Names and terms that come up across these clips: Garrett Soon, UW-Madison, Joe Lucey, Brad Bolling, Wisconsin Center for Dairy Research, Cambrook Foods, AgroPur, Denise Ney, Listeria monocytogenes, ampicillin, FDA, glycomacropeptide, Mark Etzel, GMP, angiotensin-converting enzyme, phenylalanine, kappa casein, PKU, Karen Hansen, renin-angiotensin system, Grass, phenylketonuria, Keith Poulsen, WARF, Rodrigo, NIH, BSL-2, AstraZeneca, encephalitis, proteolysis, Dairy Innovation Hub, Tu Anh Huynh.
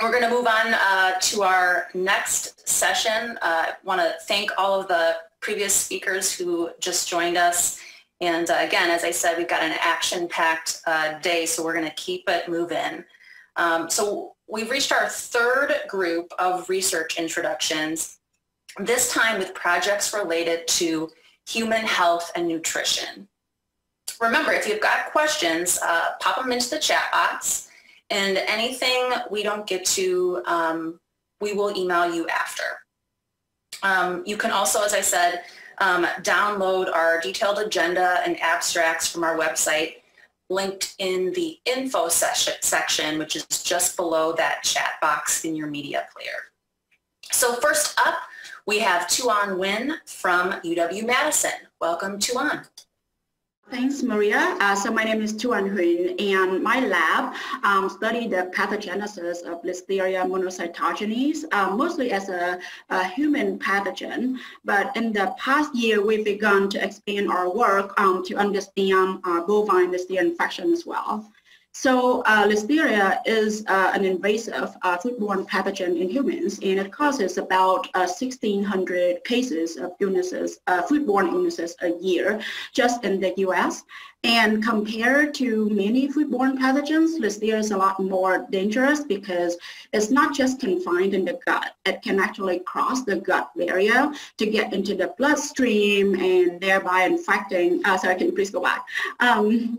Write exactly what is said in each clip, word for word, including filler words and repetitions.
We're going to move on uh, to our next session. Uh, I want to thank all of the previous speakers who just joined us. And uh, again, as I said, we've got an action-packed uh, day, so we're going to keep it moving. Um, so we've reached our third group of research introductions, this time with projects related to human health and nutrition. Remember, if you've got questions, uh, pop them into the chat box. And anything we don't get to, um, we will email you after. Um, you can also, as I said, um, download our detailed agenda and abstracts from our website linked in the info section, which is just below that chat box in your media player. So first up, we have Tu Anh Huynh from U W Madison. Welcome, Tu Anh. Thanks, Maria. Uh, so my name is Tu Anh Huynh, and my lab um, studied the pathogenesis of Listeria monocytogenes, uh, mostly as a, a human pathogen. But in the past year, we've begun to expand our work um, to understand uh, bovine Listeria infection as well. So uh, Listeria is uh, an invasive uh, foodborne pathogen in humans, and it causes about uh, sixteen hundred cases of illnesses, uh, foodborne illnesses a year just in the U S. And compared to many foodborne pathogens, Listeria is a lot more dangerous because it's not just confined in the gut. It can actually cross the gut barrier to get into the bloodstream and thereby infecting, uh, sorry, can you please go back? Um,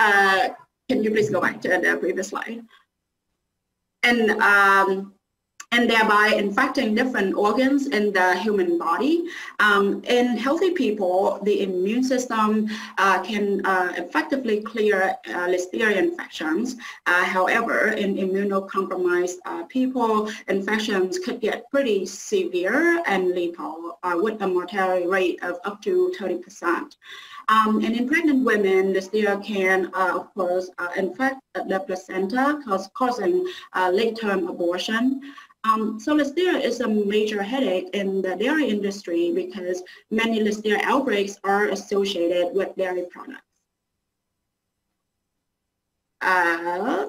uh, Can you please go back to the previous slide? And, um, and thereby infecting different organs in the human body. Um, in healthy people, the immune system uh, can uh, effectively clear uh, Listeria infections. Uh, however, in immunocompromised uh, people, infections could get pretty severe and lethal uh, with a mortality rate of up to thirty percent. Um, and in pregnant women, Listeria can, uh, of course, uh, infect the placenta, cause, causing uh, late-term abortion. Um, so Listeria is a major headache in the dairy industry because many Listeria outbreaks are associated with dairy products. Uh,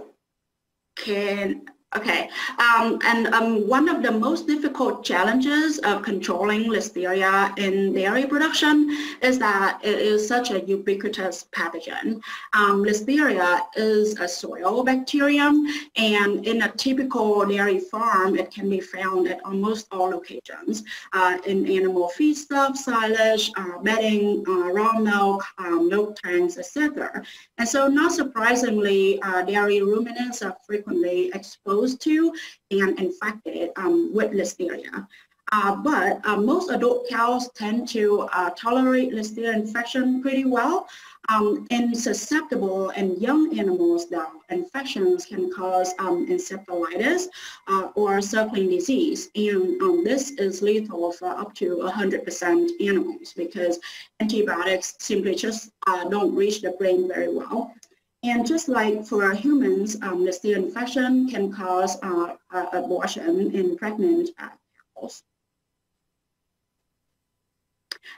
can... Okay, um, and um, one of the most difficult challenges of controlling Listeria in dairy production is that it is such a ubiquitous pathogen. Um, Listeria is a soil bacterium, and in a typical dairy farm, it can be found at almost all locations, uh, in animal feedstuff, silage, uh, bedding, uh, raw milk, um, milk tanks, et cetera. And so, not surprisingly, uh, dairy ruminants are frequently exposed to and infected um, with Listeria. Uh, but uh, most adult cows tend to uh, tolerate Listeria infection pretty well. Um, in susceptible and young animals, though, infections can cause um, encephalitis uh, or circling disease. And um, this is lethal for up to one hundred percent animals because antibiotics simply just uh, don't reach the brain very well. And just like for humans, um, Listeria infection can cause uh, uh, abortion in pregnant cows.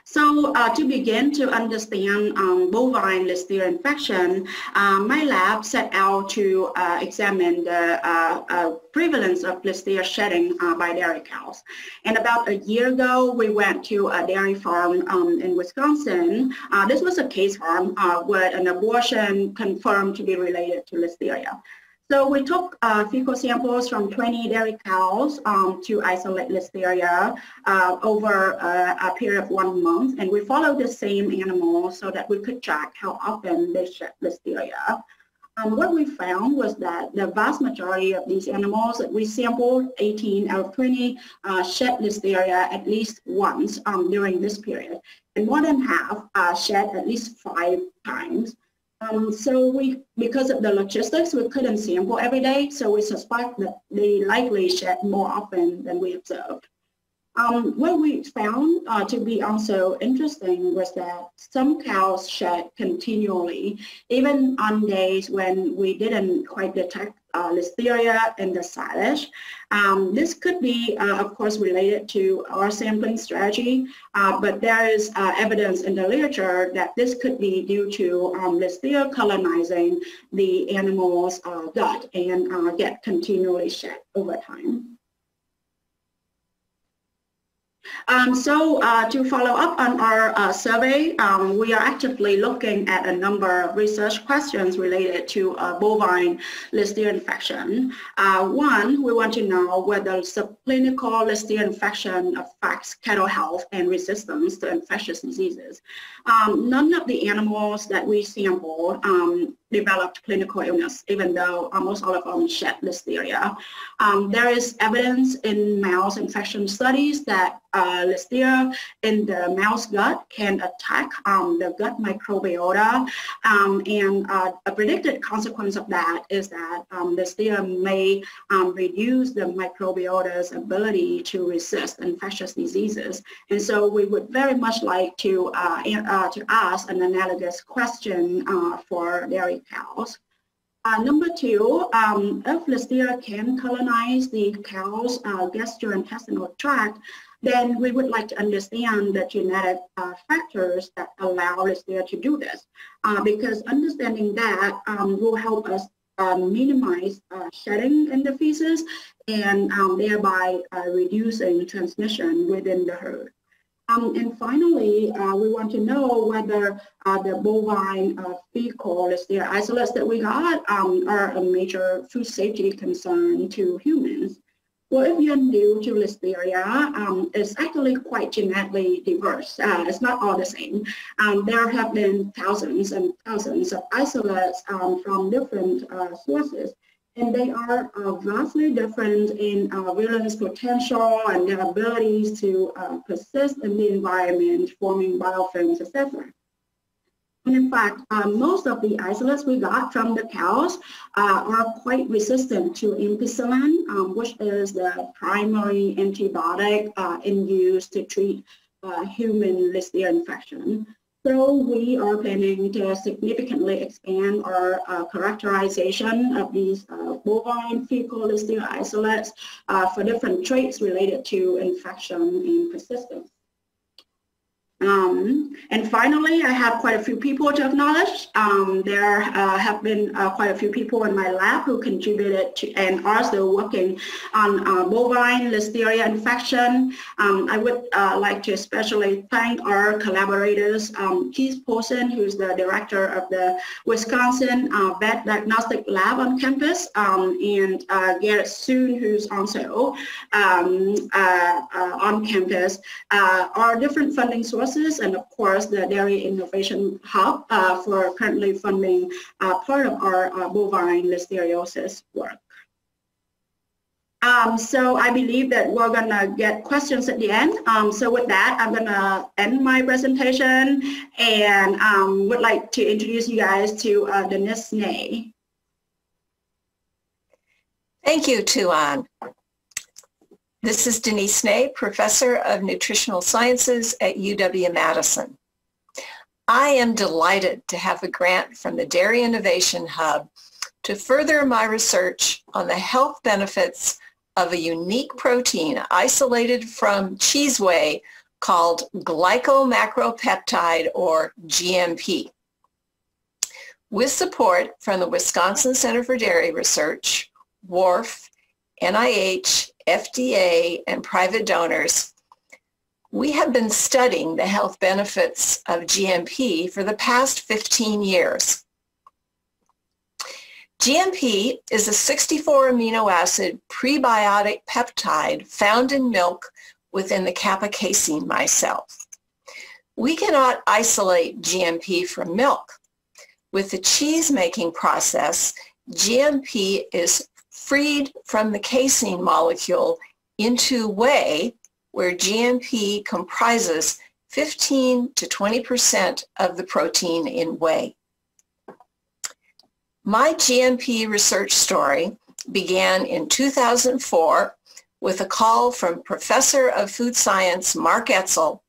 So uh, to begin to understand um, bovine Listeria infection, uh, my lab set out to uh, examine the uh, uh, prevalence of Listeria shedding uh, by dairy cows. And about a year ago, we went to a dairy farm um, in Wisconsin. Uh, this was a case farm uh, with an abortion confirmed to be related to Listeria. So we took uh, fecal samples from twenty dairy cows um, to isolate Listeria uh, over uh, a period of one month, and we followed the same animal so that we could track how often they shed Listeria. Um, what we found was that the vast majority of these animals that we sampled, eighteen out of twenty, uh, shed Listeria at least once um, during this period, and more than half uh, shed at least five times. Um, so we, because of the logistics, we couldn't sample every day, so we suspect that they likely shed more often than we observed. Um, what we found uh, to be also interesting was that some cows shed continually, even on days when we didn't quite detect uh, listeria in the silage. Um, this could be, uh, of course, related to our sampling strategy, uh, but there is uh, evidence in the literature that this could be due to um, listeria colonizing the animal's uh, gut and uh, get continually shed over time. Um, so uh, to follow up on our uh, survey, um, we are actively looking at a number of research questions related to uh, bovine listeria infection. Uh, one, we want to know whether subclinical listeria infection affects cattle health and resistance to infectious diseases. Um, none of the animals that we sampled um, developed clinical illness, even though almost all of them shed listeria. Um, there is evidence in mouse infection studies that uh, listeria in the mouse gut can attack um, the gut microbiota, um, and uh, a predicted consequence of that is that um, listeria may um, reduce the microbiota's ability to resist infectious diseases. And so we would very much like to, uh, uh, to ask an analogous question uh, for dairy cows. Uh, number two, um, if listeria can colonize the cow's uh, gastrointestinal tract, then we would like to understand the genetic uh, factors that allow listeria to do this, uh, because understanding that um, will help us uh, minimize uh, shedding in the feces and um, thereby uh, reducing transmission within the herd. Um, and finally, uh, we want to know whether uh, the bovine uh, fecal listeria isolates that we got um, are a major food safety concern to humans. Well, if you're new to listeria, um, it's actually quite genetically diverse. Uh, it's not all the same. Um, there have been thousands and thousands of isolates um, from different uh, sources, and they are uh, vastly different in uh, virulence potential and their abilities to uh, persist in the environment, forming biofilms, et cetera. And in fact, uh, most of the isolates we got from the cows uh, are quite resistant to ampicillin, um, which is the primary antibiotic uh, in use to treat uh, human listeria infection. So we are planning to significantly expand our uh, characterization of these uh, bovine fecal listeria isolates uh, for different traits related to infection and persistence. Um, and finally, I have quite a few people to acknowledge. Um, there uh, have been uh, quite a few people in my lab who contributed to and are still working on uh, bovine listeria infection. Um, I would uh, like to especially thank our collaborators, um, Keith Poulsen, who's the director of the Wisconsin uh, Vet Diagnostic Lab on campus, um, and uh, Garrett Soon, who's also um, uh, uh, on campus. Uh, our different funding sources, and of course the Dairy Innovation Hub uh, for currently funding uh, part of our uh, bovine listeriosis work. Um, so I believe that we're going to get questions at the end. Um, so with that, I'm going to end my presentation and um, would like to introduce you guys to uh, Denise Ney. Thank you, Tu Anh. This is Denise Ney, Professor of Nutritional Sciences at U W Madison. I am delighted to have a grant from the Dairy Innovation Hub to further my research on the health benefits of a unique protein isolated from cheese whey called glycomacropeptide, or G M P. With support from the Wisconsin Center for Dairy Research, WARF, N I H, F D A, and private donors, we have been studying the health benefits of G M P for the past fifteen years. G M P is a sixty-four amino acid prebiotic peptide found in milk within the kappa casein micelle. We cannot isolate G M P from milk. With the cheese-making process, G M P is freed from the casein molecule into whey, where G M P comprises fifteen to twenty percent of the protein in whey. My G M P research story began in two thousand four with a call from Professor of Food Science Mark Etzel,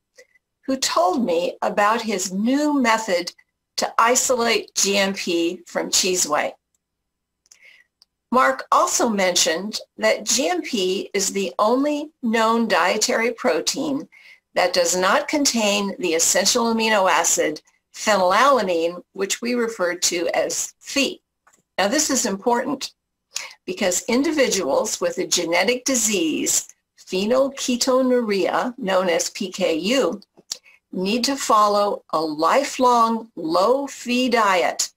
who told me about his new method to isolate G M P from cheese whey. Mark also mentioned that G M P is the only known dietary protein that does not contain the essential amino acid phenylalanine, which we refer to as Phe. Now this is important because individuals with a genetic disease, phenylketonuria, known as P K U, need to follow a lifelong low Phe diet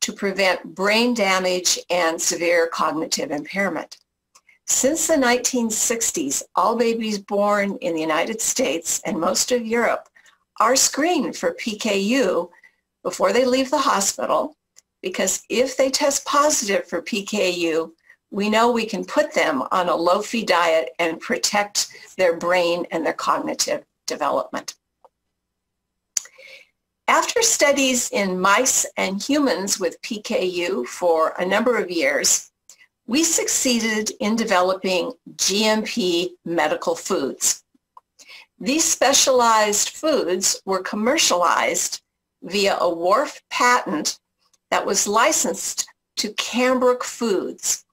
to prevent brain damage and severe cognitive impairment. Since the nineteen sixties, all babies born in the United States and most of Europe are screened for P K U before they leave the hospital, because if they test positive for P K U, we know we can put them on a low Phe diet and protect their brain and their cognitive development. After studies in mice and humans with P K U for a number of years, we succeeded in developing G M P medical foods. These specialized foods were commercialized via a W A R F patent that was licensed to Cambrook Foods.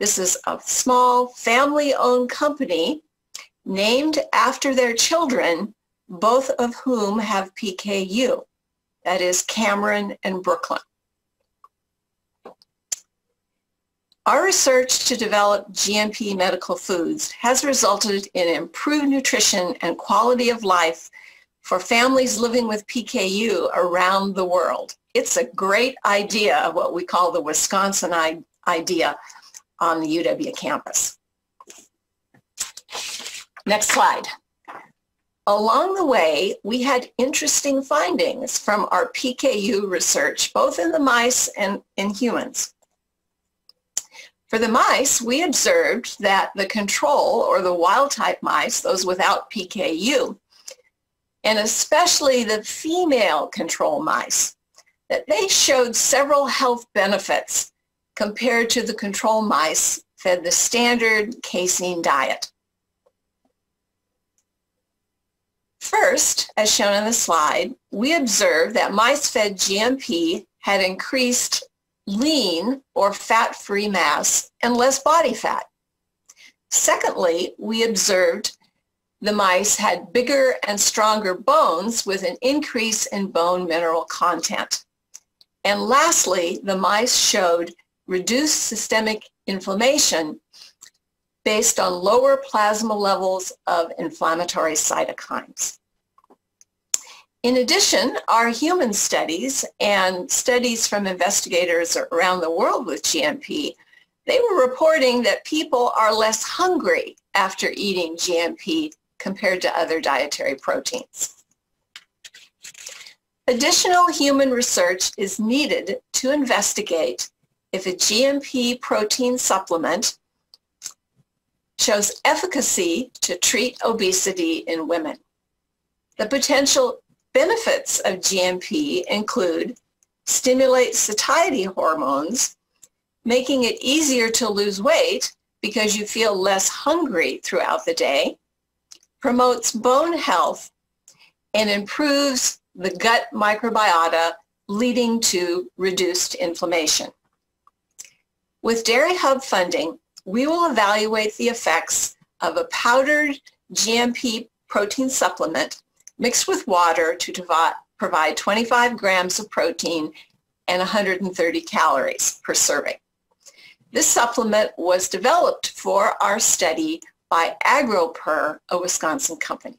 This is a small family-owned company named after their children, both of whom have P K U. That is Cameron and Brooklyn. Our research to develop G M P medical foods has resulted in improved nutrition and quality of life for families living with P K U around the world. It's a great idea of what we call the Wisconsin idea on the U W campus. Next slide. Along the way, we had interesting findings from our P K U research, both in the mice and in humans. For the mice, we observed that the control, or the wild-type mice, those without P K U, and especially the female control mice, that they showed several health benefits compared to the control mice fed the standard casein diet. First, as shown on the slide, we observed that mice fed G M P had increased lean or fat-free mass and less body fat. Secondly, we observed the mice had bigger and stronger bones with an increase in bone mineral content. And lastly, the mice showed reduced systemic inflammation based on lower plasma levels of inflammatory cytokines. In addition, our human studies and studies from investigators around the world with G M P, they were reporting that people are less hungry after eating G M P compared to other dietary proteins. Additional human research is needed to investigate if a G M P protein supplement shows efficacy to treat obesity in women. The potential benefits of G M P include stimulate satiety hormones, making it easier to lose weight because you feel less hungry throughout the day, promotes bone health, and improves the gut microbiota, leading to reduced inflammation. With Dairy Hub funding, we will evaluate the effects of a powdered G M P protein supplement mixed with water to provide twenty-five grams of protein and one hundred thirty calories per serving. This supplement was developed for our study by AgroPur, a Wisconsin company.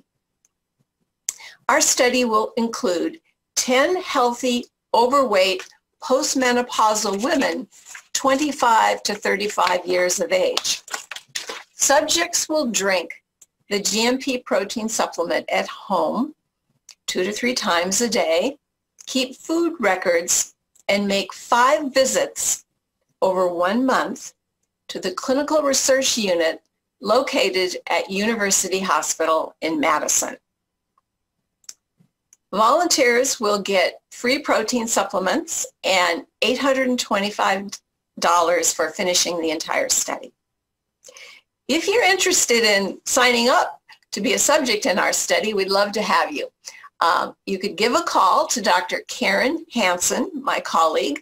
Our study will include ten healthy, overweight, postmenopausal women twenty-five to thirty-five years of age. Subjects will drink the G M P protein supplement at home two to three times a day, keep food records, and make five visits over one month to the clinical research unit located at University Hospital in Madison. Volunteers will get free protein supplements and eight hundred twenty-five dollars for finishing the entire study. If you're interested in signing up to be a subject in our study, we'd love to have you. Um, you could give a call to Doctor Karen Hansen, my colleague,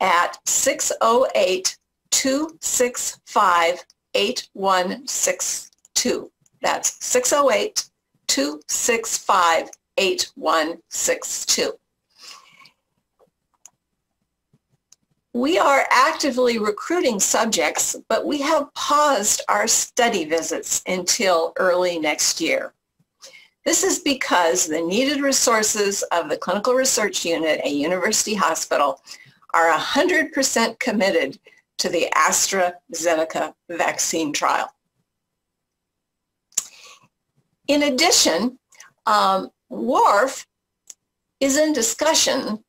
at 608 six oh eight, two six five, eight one six two. That's six oh eight, two six five, eight one six two. We are actively recruiting subjects, but we have paused our study visits until early next year. This is because the needed resources of the Clinical Research Unit at University Hospital are one hundred percent committed to the AstraZeneca vaccine trial. In addition, um, WARF is in discussion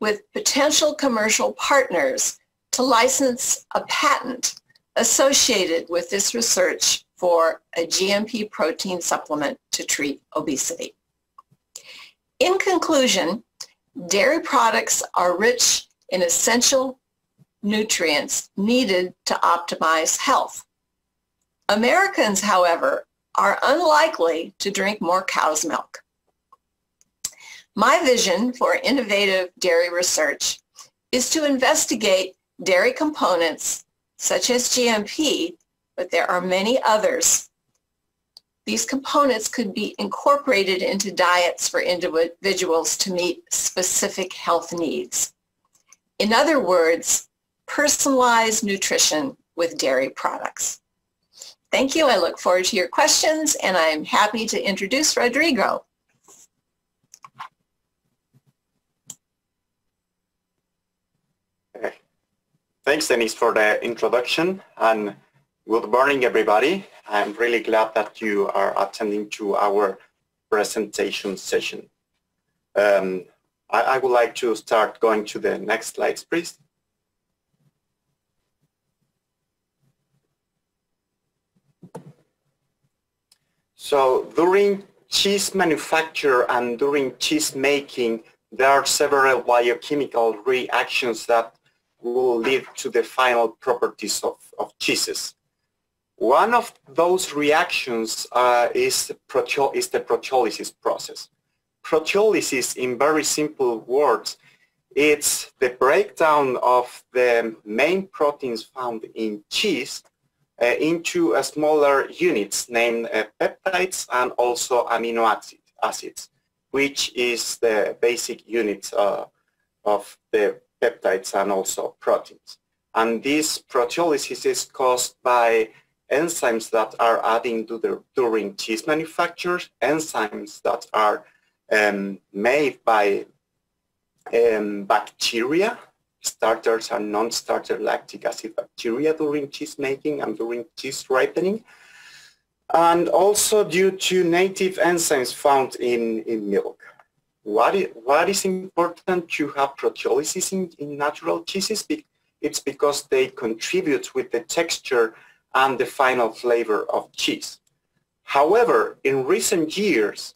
with potential commercial partners to license a patent associated with this research for a G M P protein supplement to treat obesity. In conclusion, dairy products are rich in essential nutrients needed to optimize health. Americans, however, are unlikely to drink more cow's milk. My vision for innovative dairy research is to investigate dairy components such as G M P, but there are many others. These components could be incorporated into diets for individuals to meet specific health needs. In other words, personalized nutrition with dairy products. Thank you. I look forward to your questions, and I'm happy to introduce Rodrigo. Thanks, Denise, for the introduction, and good morning, everybody. I'm really glad that you are attending to our presentation session. Um, I, I would like to start going to the next slides, please. So during cheese manufacture and during cheese making, there are several biochemical reactions that will lead to the final properties of, of cheeses. One of those reactions uh, is, proteol is the proteolysis process. Proteolysis, in very simple words, it's the breakdown of the main proteins found in cheese uh, into uh, smaller units named uh, peptides and also amino acid, acids, which is the basic unit uh, of the peptides and also proteins. And this proteolysis is caused by enzymes that are adding to the, during cheese manufacture, enzymes that are um, made by um, bacteria, starters and non-starter lactic acid bacteria during cheese making and during cheese ripening, and also due to native enzymes found in, in milk. What is, what is important to have proteolysis in, in natural cheeses? It's because they contribute with the texture and the final flavor of cheese. However, in recent years,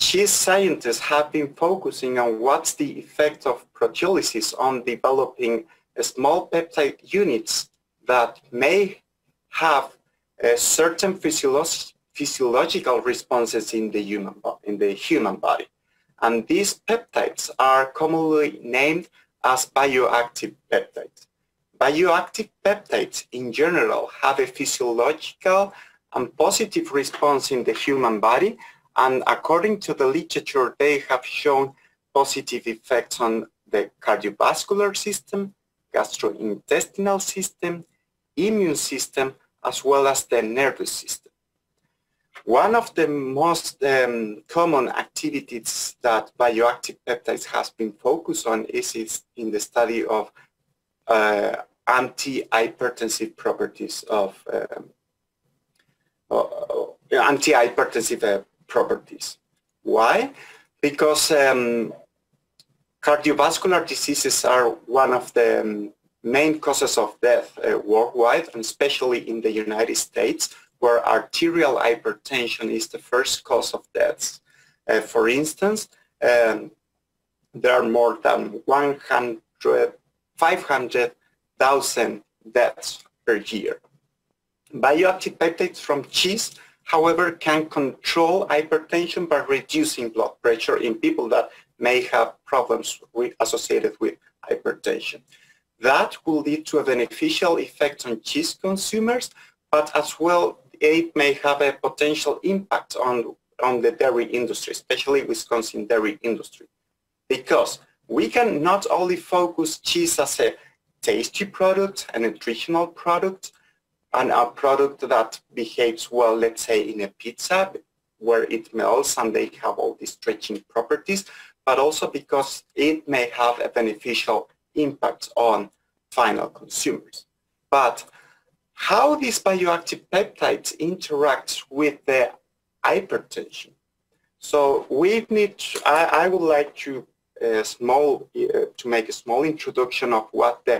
cheese scientists have been focusing on what's the effect of proteolysis on developing small peptide units that may have a certain physiolog- physiological responses in the human, in the human body. And these peptides are commonly named as bioactive peptides. Bioactive peptides in general have a physiological and positive response in the human body, and according to the literature, they have shown positive effects on the cardiovascular system, gastrointestinal system, immune system, as well as the nervous system. One of the most um, common activities that bioactive peptides has been focused on is, is in the study of uh, anti-hypertensive properties of um, uh, anti-hypertensive uh, properties. Why? Because um, cardiovascular diseases are one of the um, main causes of death uh, worldwide, and especially in the United States, where arterial hypertension is the first cause of deaths. Uh, for instance, um, there are more than five hundred thousand deaths per year. Bioactive peptides from cheese, however, can control hypertension by reducing blood pressure in people that may have problems with, associated with hypertension. That will lead to a beneficial effect on cheese consumers, but as well it may have a potential impact on, on the dairy industry, especially Wisconsin dairy industry, because we can not only focus cheese as a tasty product, a nutritional product, and a product that behaves well, let's say, in a pizza where it melts and they have all these stretching properties, but also because it may have a beneficial impact on final consumers. But how these bioactive peptides interact with the hypertension? So we need, to, I, I would like to A small, uh, to make a small introduction of what the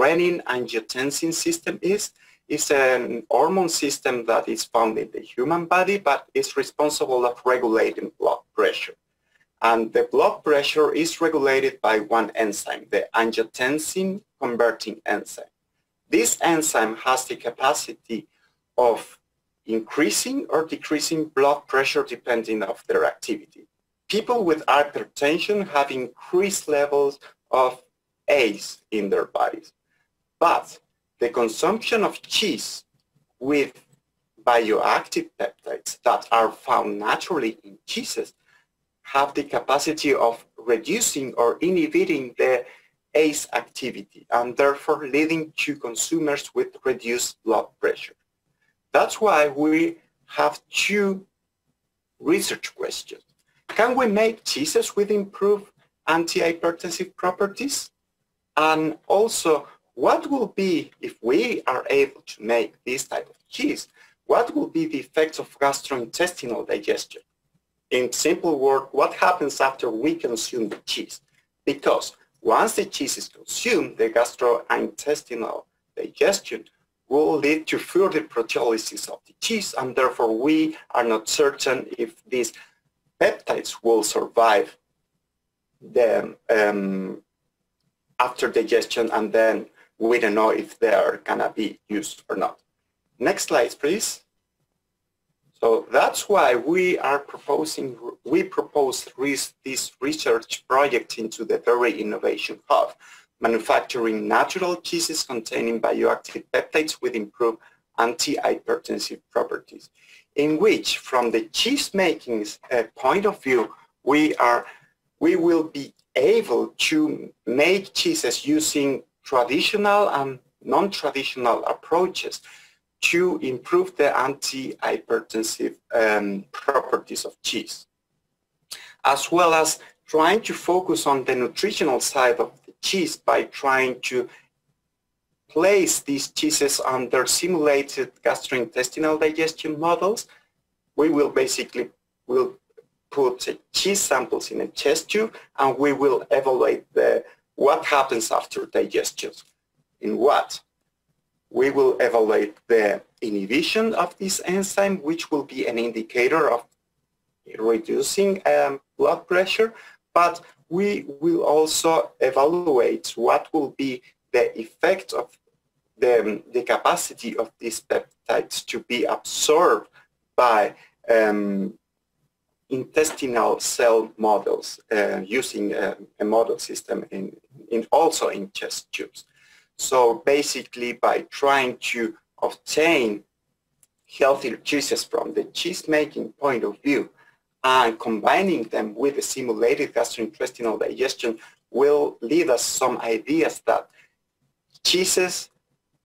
renin-angiotensin system is. It's an hormone system that is found in the human body, but is responsible of regulating blood pressure. And the blood pressure is regulated by one enzyme, the angiotensin-converting enzyme. This enzyme has the capacity of increasing or decreasing blood pressure depending on their activity. People with hypertension have increased levels of A C E in their bodies. But the consumption of cheese with bioactive peptides that are found naturally in cheeses have the capacity of reducing or inhibiting the A C E activity and therefore leading to consumers with reduced blood pressure. That's why we have two research questions. Can we make cheeses with improved antihypertensive properties? And also, what will be, if we are able to make this type of cheese, what will be the effects of gastrointestinal digestion? In simple words, what happens after we consume the cheese? Because once the cheese is consumed, the gastrointestinal digestion will lead to further proteolysis of the cheese, and therefore we are not certain if this peptides will survive them um, after digestion, and then we don't know if they are going to be used or not. Next slide, please. So that's why we are proposing, we proposed res, this research project into the Dairy Innovation Hub, manufacturing natural cheeses containing bioactive peptides with improved antihypertensive properties, in which, from the cheese-making uh, point of view, we are, we will be able to make cheeses using traditional and non-traditional approaches to improve the antihypertensive um, properties of cheese, as well as trying to focus on the nutritional side of the cheese by trying to place these cheeses under simulated gastrointestinal digestion models. We will basically will put cheese samples in a chest tube, and we will evaluate the, what happens after digestion. In what? We will evaluate the inhibition of this enzyme, which will be an indicator of reducing um, blood pressure, but we will also evaluate what will be the effect of the, the capacity of these peptides to be absorbed by um, intestinal cell models uh, using a, a model system in, in also in chest tubes. So basically, by trying to obtain healthier cheeses from the cheese-making point of view and combining them with a simulated gastrointestinal digestion will lead us some ideas that cheeses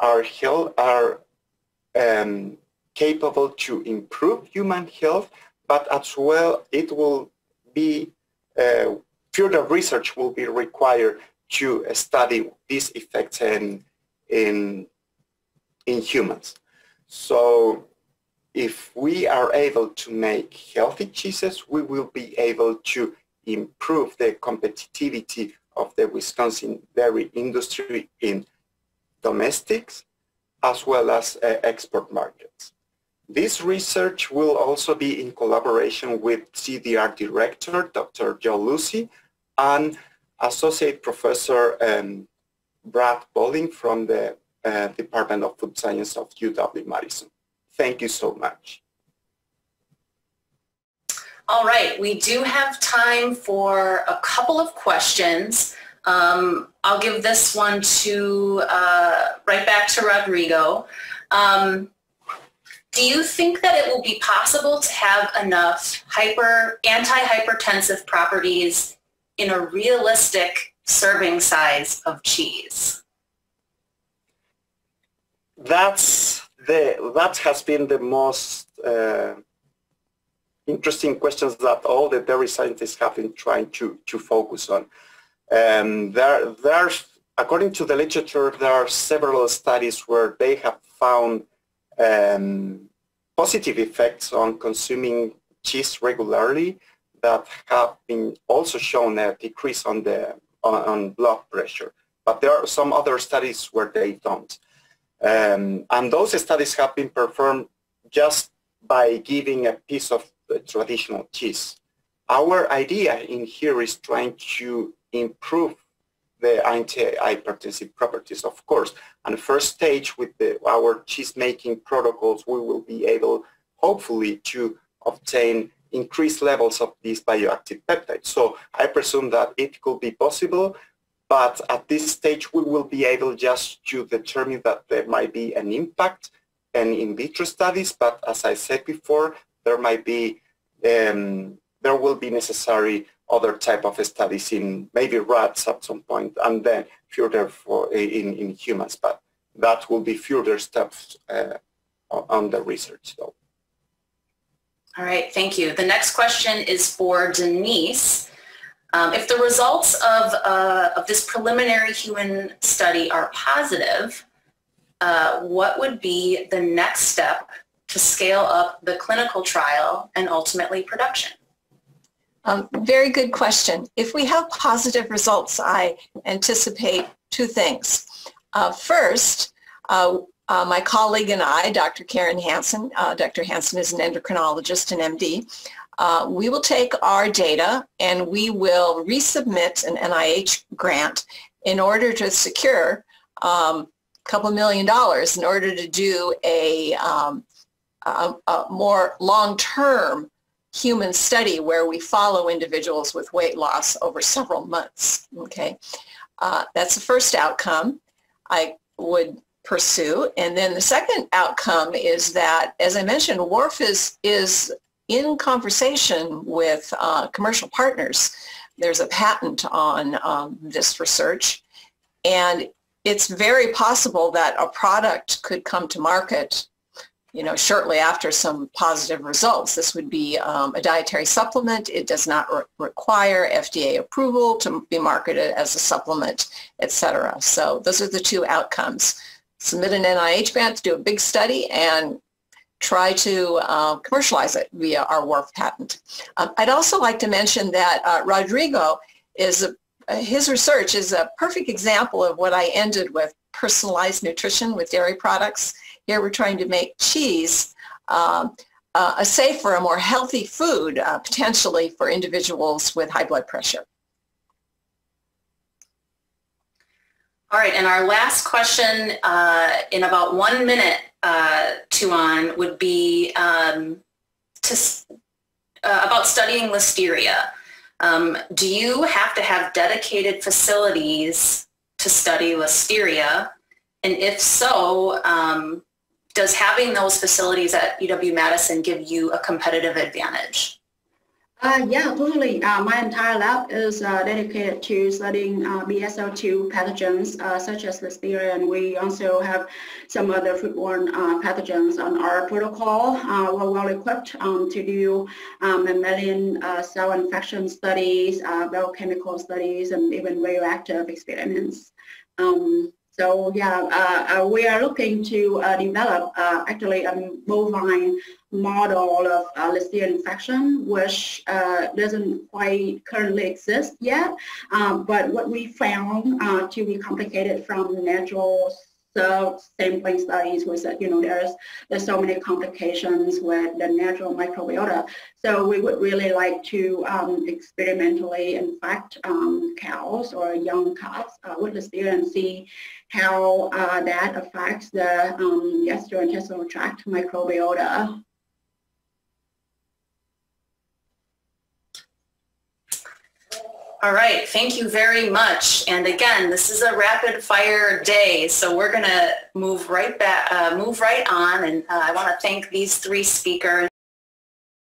are, health, are um, capable to improve human health, but as well it will be, uh, further research will be required to study these effects in, in, in humans. So if we are able to make healthy cheeses, we will be able to improve the competitiveness of the Wisconsin dairy industry in domestics as well as uh, export markets. This research will also be in collaboration with C D R Director Doctor Joe Lucey and Associate Professor um, Brad Bolling from the uh, Department of Food Science of U W Madison. Thank you so much. All right, we do have time for a couple of questions. Um, I'll give this one to uh, right back to Rodrigo. Um, do you think that it will be possible to have enough hyper anti-hypertensive properties in a realistic serving size of cheese? That's the that has been the most uh, interesting questions that all the dairy scientists have been trying to to focus on. Um, there, there's, according to the literature, there are several studies where they have found um, positive effects on consuming cheese regularly that have been also shown a decrease on the on, on blood pressure. But there are some other studies where they don't, um, and those studies have been performed just by giving a piece of traditional cheese. Our idea in here is trying to improve the anti-hypertensive properties, of course. And first stage with the, our cheese-making protocols, we will be able, hopefully, to obtain increased levels of these bioactive peptides. So I presume that it could be possible, but at this stage, we will be able just to determine that there might be an impact and in vitro studies. But as I said before, there might be, um, there will be necessary other type of studies in maybe rats at some point, and then further for in, in humans, but that will be further steps uh, on the research though. All right, thank you. The next question is for Denise. Um, if the results of, uh, of this preliminary human study are positive, uh, what would be the next step to scale up the clinical trial and ultimately production? Um, very good question. If we have positive results, I anticipate two things. Uh, first, uh, uh, my colleague and I, Doctor Karen Hansen, uh, Doctor Hansen is an endocrinologist, an M D, uh, we will take our data and we will resubmit an N I H grant in order to secure um, a couple million dollars in order to do a, um, a, a more long-term human study where we follow individuals with weight loss over several months. Okay, uh, that's the first outcome I would pursue. And then the second outcome is that, as I mentioned, W A R F is, is in conversation with uh, commercial partners. There's a patent on um, this research, and it's very possible that a product could come to market, you know, shortly after some positive results. This would be um, a dietary supplement. It does not re require F D A approval to be marketed as a supplement, et cetera. So those are the two outcomes. Submit an N I H grant, do a big study, and try to uh, commercialize it via our W A R F patent. Um, I'd also like to mention that uh, Rodrigo, is a, his research is a perfect example of what I ended with, personalized nutrition with dairy products. Here we're trying to make cheese uh, uh, a safer, a more healthy food, uh, potentially for individuals with high blood pressure. All right, and our last question uh, in about one minute, uh, Tu Anh, would be um, to, uh, about studying Listeria. Um, do you have to have dedicated facilities to study Listeria? And if so, um, does having those facilities at U W Madison give you a competitive advantage? Uh, yeah, absolutely. Uh, my entire lab is uh, dedicated to studying uh, B S L two pathogens, uh, such as Listeria, and we also have some other foodborne uh, pathogens on our protocol. Uh, we're well equipped um, to do um, mammalian uh, cell infection studies, uh, biochemical studies, and even radioactive experiments. Um, So yeah, uh, uh, we are looking to uh, develop uh, actually a bovine model of uh, Listeria infection, which uh, doesn't quite currently exist yet. Um, but what we found uh, to be complicated from natural sampling studies was that, you know, there's there's so many complications with the natural microbiota. So we would really like to um, experimentally infect um, cows or young calves uh, with Listeria and see how uh, that affects the um, gastrointestinal tract microbiota. All right, thank you very much. And again, this is a rapid fire day, so we're gonna move right back, uh, move right on. And uh, I wanna thank these three speakers.